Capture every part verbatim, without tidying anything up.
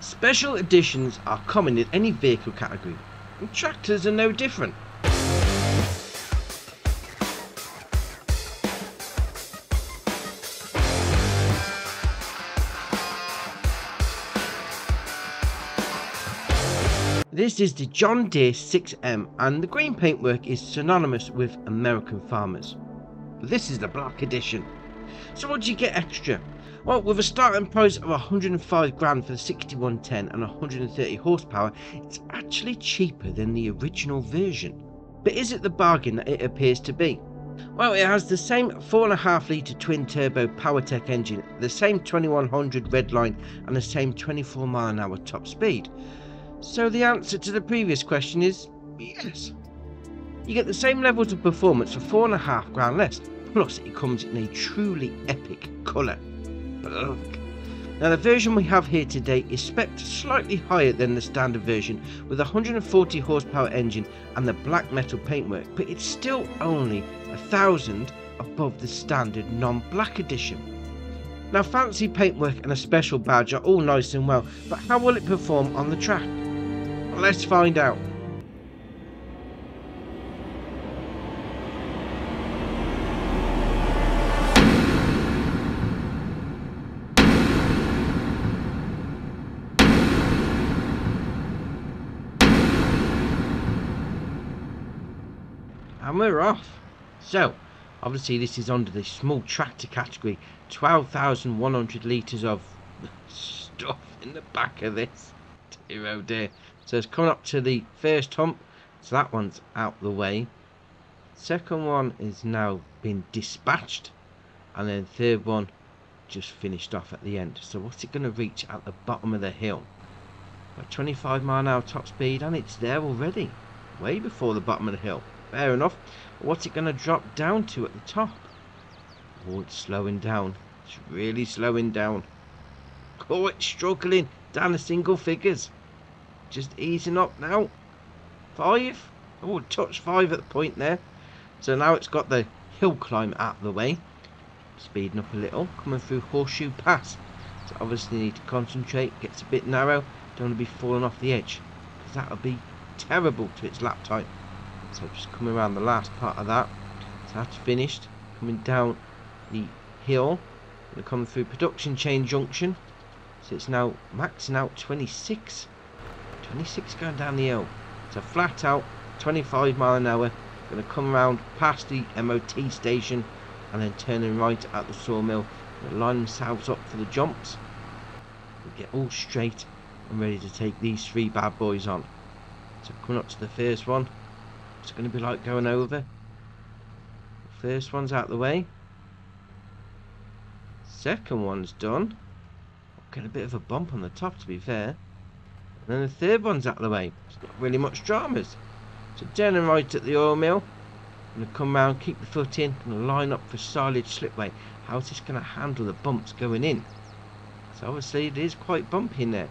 Special editions are common in any vehicle category, and tractors are no different. This is the John Deere six M, and the green paintwork is synonymous with American farmers. This is the Black Edition. So what do you get extra? Well, with a starting price of one hundred and five grand for the sixty-one ten and one hundred and thirty horsepower, it's actually cheaper than the original version. But is it the bargain that it appears to be? Well, it has the same four point five litre twin turbo Powertech engine, the same twenty-one hundred redline and the same twenty-four mile an hour top speed. So the answer to the previous question is yes. You get the same levels of performance for four and a half grand less, plus it comes in a truly epic colour. Now the version we have here today is spec'd slightly higher than the standard version with a one hundred and forty horsepower engine and the black metal paintwork, but it's still only a thousand above the standard non-black edition. Now fancy paintwork and a special badge are all nice and well, but how will it perform on the track? Let's find out. And we're off. So obviously this is under the small tractor category, twelve thousand one hundred litres of stuff in the back of this. Dear oh dear. So it's coming up to the first hump, so that one's out the way. Second one is now been dispatched, and then third one just finished off at the end. So what's it going to reach at the bottom of the hill? At twenty-five mile an hour top speed, and it's there already, way before the bottom of the hill. Fair enough. What's it going to drop down to at the top? Oh, it's slowing down. It's really slowing down. Oh, it's struggling down the single figures. Just easing up now. Five. Oh, touch five at the point there. So now it's got the hill climb out of the way. Speeding up a little. Coming through Horseshoe Pass. So obviously need to concentrate. Gets a bit narrow. Don't want to be falling off the edge, because that would be terrible to its lap time. So just coming around the last part of that. So that's finished. Coming down the hill. We're coming through Production Chain Junction. So it's now maxing out twenty-six. twenty-six going down the hill. So flat out, twenty-five mile an hour. Going to come around past the M O T station and then turning right at the sawmill. Going to line themselves up for the jumps. We'll get all straight and ready to take these three bad boys on. So coming up to the first one. It's going to be like going over. First one's out the way. Second one's done. Got a bit of a bump on the top, to be fair. And then the third one's out the way. It's not really much dramas. So turning right at the oil mill. I'm going to come round, keep the foot in, and line up for silage slipway. How's this going to handle the bumps going in? So obviously it is quite bumpy in there.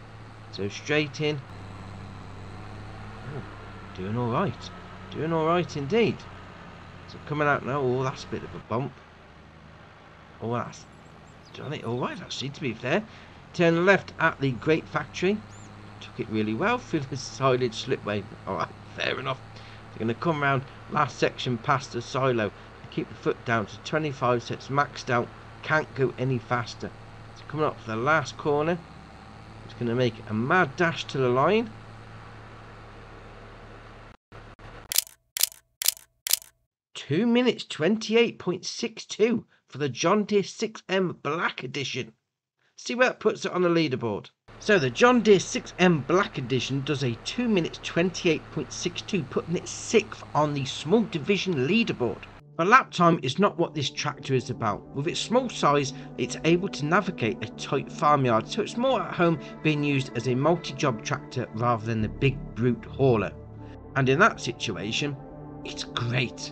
So straight in. Oh, doing all right. Doing alright indeed. So coming out now, oh that's a bit of a bump. Oh that's done it alright actually, to be fair. Turn left at the Great Factory. Took it really well through the silage slipway. Alright, fair enough. They're going to come round last section past the silo. Keep the foot down to twenty-five, so it's maxed out. Can't go any faster. So coming up to the last corner. It's going to make a mad dash to the line. two minutes twenty-eight point six two for the John Deere six M Black Edition. See where it puts it on the leaderboard. So the John Deere six M Black Edition does a two minutes twenty-eight point six two, putting it sixth on the small division leaderboard. But lap time is not what this tractor is about. With its small size, it's able to navigate a tight farmyard, so it's more at home being used as a multi-job tractor rather than the big brute hauler. And in that situation, it's great.